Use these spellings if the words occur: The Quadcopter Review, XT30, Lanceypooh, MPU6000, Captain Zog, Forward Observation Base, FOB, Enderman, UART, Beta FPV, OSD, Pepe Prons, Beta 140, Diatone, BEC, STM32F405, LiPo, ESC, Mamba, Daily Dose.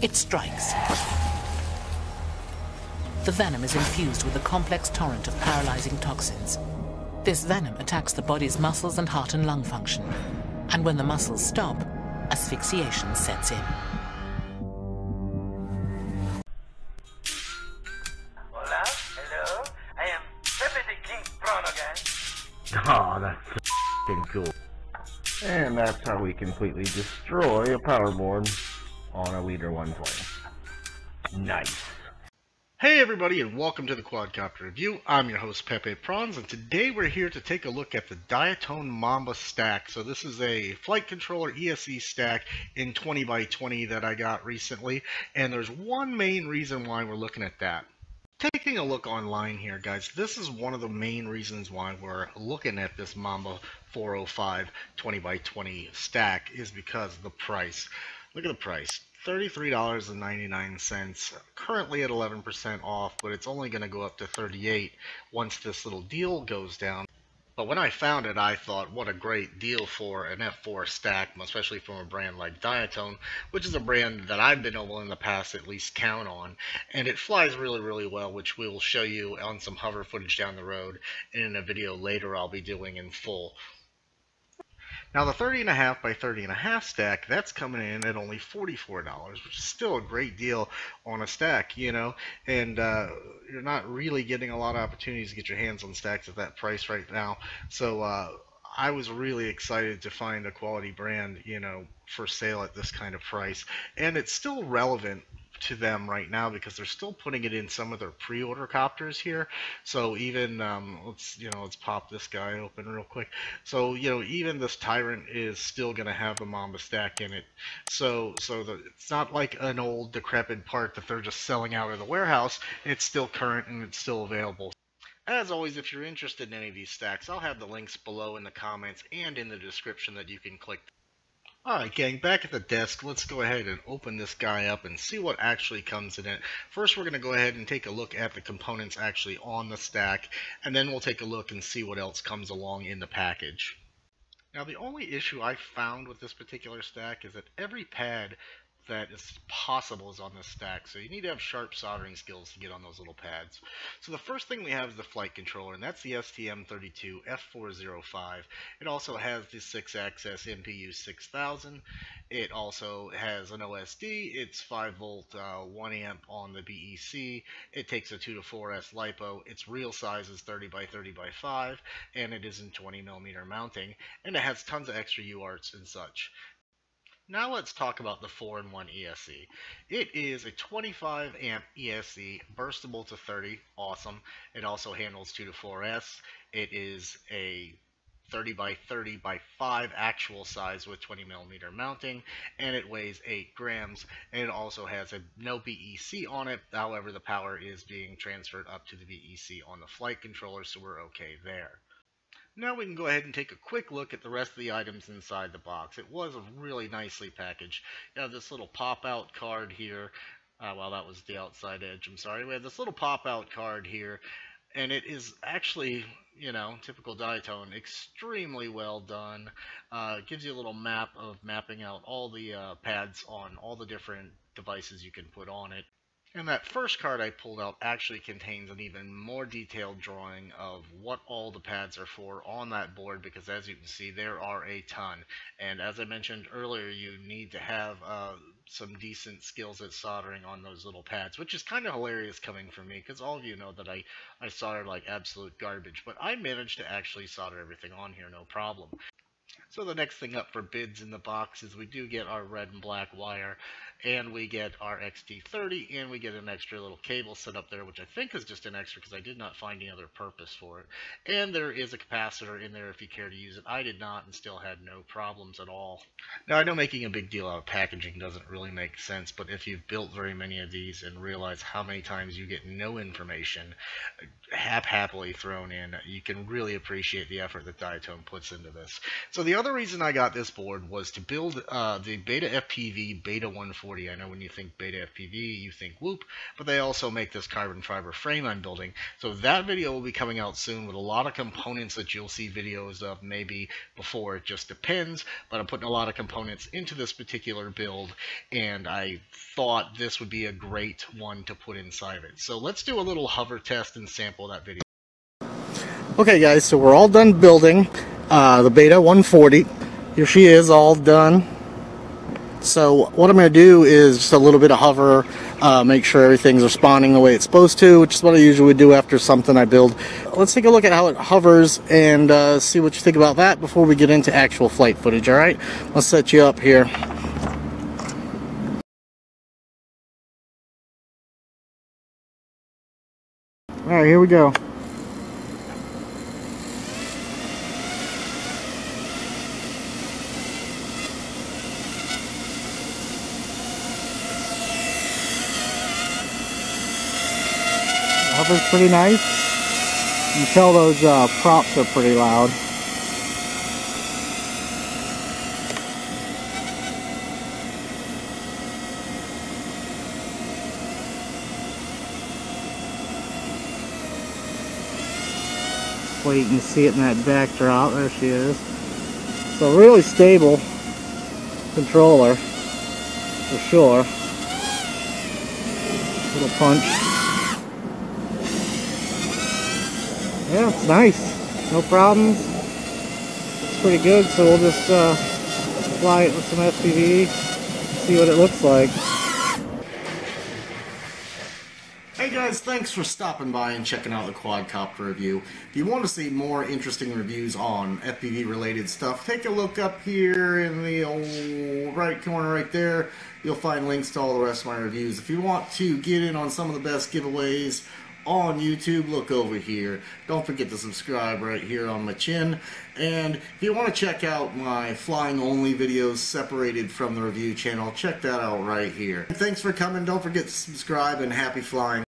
It strikes. The venom is infused with a complex torrent of paralyzing toxins. This venom attacks the body's muscles and heart and lung function, and when the muscles stop, asphyxiation sets in. Hola, hello, I am Pepe the King Prons again. Oh, that's so cool. And that's how we completely destroy a power board on a Leader 140. Nice. Hey everybody, and welcome to the Quadcopter Review. I'm your host Pepe Prons, and today we're here to take a look at the Diatone Mamba stack. So this is a flight controller ESE stack in 20x20 that I got recently, and there's one main reason why we're looking at that. Taking a look online here, guys, this is one of the main reasons why we're looking at this Mamba 405 20x20 stack is because of the price. Look at the price. $33.99, currently at 11% off, but it's only going to go up to $38 once this little deal goes down. But when I found it, I thought, what a great deal for an F4 stack, especially from a brand like Diatone, which is a brand that I've been able in the past at least count on. And it flies really, really well, which we will show you on some hover footage down the road, and in a video later I'll be doing in full. Now the 30.5 by 30.5 stack, that's coming in at only $44, which is still a great deal on a stack, you know, and you're not really getting a lot of opportunities to get your hands on stacks at that price right now. So I was really excited to find a quality brand, you know, for sale at this kind of price, and it's still relevant to them right now because they're still putting it in some of their pre-order copters here. So even let's pop this guy open real quick. So you know, even this Tyrant is still going to have the Mamba stack in it. So it's not like an old decrepit part that they're just selling out of the warehouse. It's still current and it's still available. As always, if you're interested in any of these stacks, I'll have the links below in the comments and in the description that you can click. Alright gang, back at the desk, let's go ahead and open this guy up and see what actually comes in it. First we're going to go ahead and take a look at the components actually on the stack, and then we'll take a look and see what else comes along in the package. Now the only issue I found with this particular stack is that every pad that is possible is on this stack, so you need to have sharp soldering skills to get on those little pads. So the first thing we have is the flight controller, and that's the STM32F405. It also has the 6-axis MPU6000. It also has an OSD. It's 5-volt 1 amp on the BEC. It takes a 2 to 4S LiPo. Its real size is 30 by 30 by 5, and it is in 20mm mounting, and it has tons of extra UARTs and such. Now let's talk about the 4-in-1 ESE. It is a 25 amp ESE, burstable to 30, awesome. It also handles 2 to 4S. It is a 30 by 30 by 5 actual size with 20mm mounting, and it weighs 8 grams, and it also has a no BEC on it. However, the power is being transferred up to the BEC on the flight controller, so we're okay there. Now we can go ahead and take a quick look at the rest of the items inside the box. It was really nicely packaged. You have this little pop-out card here. Well, that was the outside edge, I'm sorry. We have this little pop-out card here, and it is actually, you know, typical Diatone, extremely well done. Gives you a little map of mapping out all the pads on all the different devices you can put on it. And that first card I pulled out actually contains an even more detailed drawing of what all the pads are for on that board, because as you can see, there are a ton. And as I mentioned earlier, you need to have some decent skills at soldering on those little pads, which is kind of hilarious coming from me, because all of you know that I solder like absolute garbage, but I managed to actually solder everything on here, no problem. So the next thing up for bids in the box is we do get our red and black wire, and we get our XT30, and we get an extra little cable set up there, which I think is just an extra because I did not find any other purpose for it. And there is a capacitor in there if you care to use it. I did not and still had no problems at all. Now I know making a big deal out of packaging doesn't really make sense, but if you've built very many of these and realize how many times you get no information haphazardly thrown in, you can really appreciate the effort that Diatone puts into this. So the other reason I got this board was to build the Beta FPV Beta 140 140. I know when you think Beta FPV, you think Whoop, but they also make this carbon fiber frame I'm building. So that video will be coming out soon with a lot of components that you'll see videos of maybe before. It just depends, but I'm putting a lot of components into this particular build, and I thought this would be a great one to put inside of it. So let's do a little hover test and sample that video. Okay guys, so we're all done building the Beta 140. Here she is, all done. So what I'm going to do is just a little bit of hover, make sure everything's responding the way it's supposed to, which is what I usually would do after something I build. Let's take a look at how it hovers and see what you think about that before we get into actual flight footage, alright? I'll set you up here. Alright, here we go. Hovers pretty nice. You can tell those props are pretty loud. Wait, you can see it in that backdrop. There she is. So really stable controller for sure. Little punch. Yeah, it's nice. No problems. It's pretty good, so we'll just fly it with some FPV and see what it looks like. Hey guys, thanks for stopping by and checking out the quadcopter review. If you want to see more interesting reviews on FPV related stuff, take a look up here in the old right corner right there. You'll find links to all the rest of my reviews. If you want to get in on some of the best giveaways on YouTube, look over here. Don't forget to subscribe right here on my chin. And if you want to check out my flying only videos separated from the review channel, check that out right here. And thanks for coming. Don't forget to subscribe, and happy flying.